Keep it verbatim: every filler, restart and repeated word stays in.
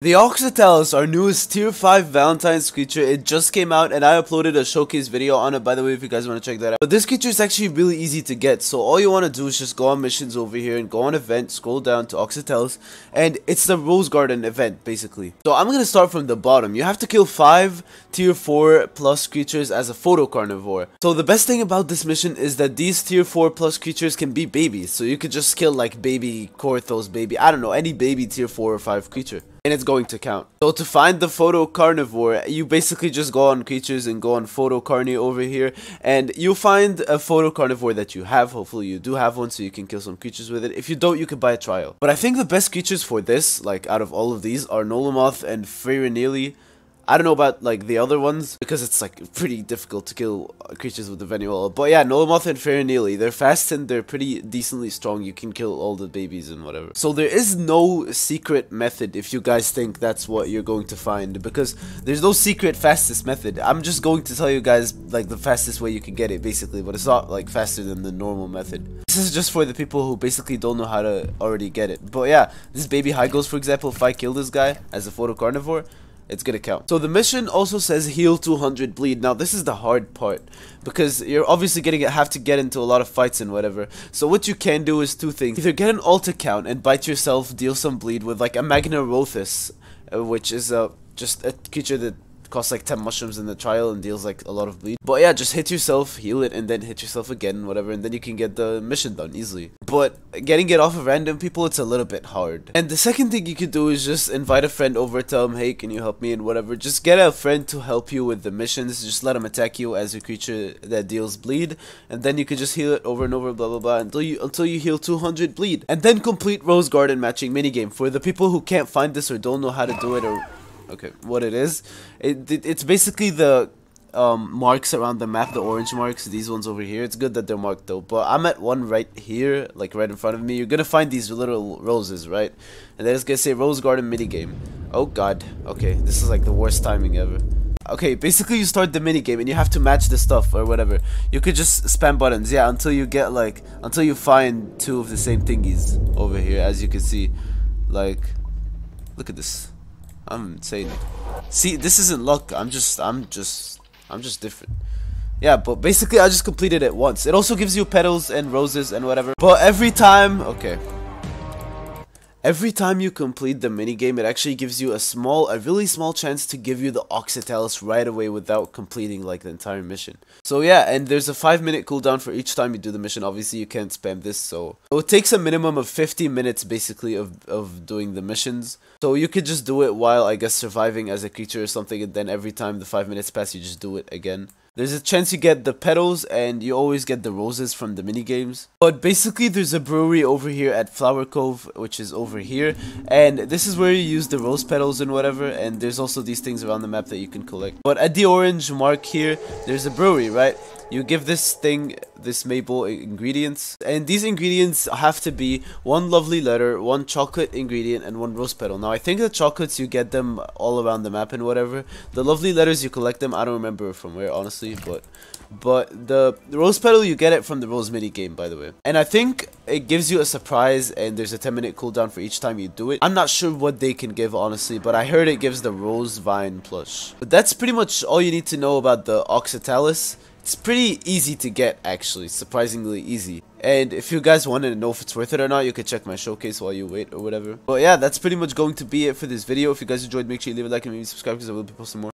The Oxytalis, our newest tier five Valentine's creature, it just came out and I uploaded a showcase video on it, by the way, if you guys want to check that out. But this creature is actually really easy to get, so all you want to do is just go on missions over here and go on event, scroll down to Oxytalis, and it's the Rose Garden event, basically. So I'm going to start from the bottom. You have to kill five tier four plus creatures as a photo carnivore. So the best thing about this mission is that these tier four plus creatures can be babies, so you could just kill like baby Korthos, baby, I don't know, any baby tier four or five creature. And it's going to count. So to find the photo carnivore, you basically just go on creatures and go on photo carni over here, and you'll find a photo carnivore that you have. Hopefully you do have one so you can kill some creatures with it. If you don't, you could buy a trial. But I think the best creatures for this, like out of all of these, are Nolomoth and Friereneli. I don't know about like the other ones because it's like pretty difficult to kill creatures with the Venuola. But yeah, Nolomoth and Friereneli, they're fast and they're pretty decently strong. You can kill all the babies and whatever. So there is no secret method if you guys think that's what you're going to find, because there's no secret fastest method. I'm just going to tell you guys like the fastest way you can get it basically, but it's not like faster than the normal method. This is just for the people who basically don't know how to already get it. But yeah, this baby Hygos, for example, if I kill this guy as a photo carnivore, it's gonna count. So the mission also says heal two hundred bleed. Now this is the hard part because you're obviously gonna get, have to get into a lot of fights and whatever. So what you can do is two things. Either get an altar count and bite yourself, deal some bleed with like a Magnarothus, uh, which is uh, just a creature that costs like ten mushrooms in the trial and deals like a lot of bleed. But yeah, just hit yourself, heal it, and then hit yourself again, whatever, and then you can get the mission done easily. But getting it off of random people, it's a little bit hard. And the second thing you could do is just invite a friend over, tell him, hey, can you help me and whatever. Just get a friend to help you with the missions, just let him attack you as a creature that deals bleed, and then you could just heal it over and over, blah blah blah, until you until you heal two hundred bleed. And then complete Rose Garden matching minigame. For the people who can't find this or don't know how to do it or okay, what it is, it, it it's basically the um, marks around the map, the orange marks, these ones over here. It's good that they're marked though, but I'm at one right here, like right in front of me. You're gonna find these little roses, right? And then it's gonna say Rose Garden minigame. Oh god, okay, this is like the worst timing ever. Okay, basically you start the minigame and you have to match the stuff or whatever. You could just spam buttons, yeah, until you get like, until you find two of the same thingies over here, as you can see. Like, look at this. I'm insane. See, this isn't luck. I'm just, I'm just, I'm just different. Yeah, but basically I just completed it once. It also gives you petals and roses and whatever. But every time, okay. Every time you complete the minigame, it actually gives you a small, a really small chance to give you the Oxytalis right away without completing like the entire mission. So yeah, and there's a five minute cooldown for each time you do the mission. Obviously you can't spam this, so it takes a minimum of fifty minutes basically of, of doing the missions. So you could just do it while I guess surviving as a creature or something, and then every time the five minutes pass you just do it again. There's a chance you get the petals, and you always get the roses from the minigames. But basically there's a brewery over here at Flower Cove, which is over here. And this is where you use the rose petals and whatever, and there's also these things around the map that you can collect. But at the orange mark here, there's a brewery, right? You give this thing, this maple ingredients, and these ingredients have to be one lovely letter, one chocolate ingredient, and one rose petal. Now I think the chocolates you get them all around the map and whatever. The lovely letters you collect them, I don't remember from where honestly, but but the, the rose petal you get it from the rose mini game, by the way. And I think it gives you a surprise, and there's a ten minute cooldown for each time you do it. I'm not sure what they can give honestly, but I heard it gives the rose vine plush. But that's pretty much all you need to know about the Oxytalis. It's pretty easy to get actually, surprisingly easy. And if you guys wanted to know if it's worth it or not, you can check my showcase while you wait or whatever. But yeah, that's pretty much going to be it for this video. If you guys enjoyed, make sure you leave a like and maybe subscribe because I will be posting more.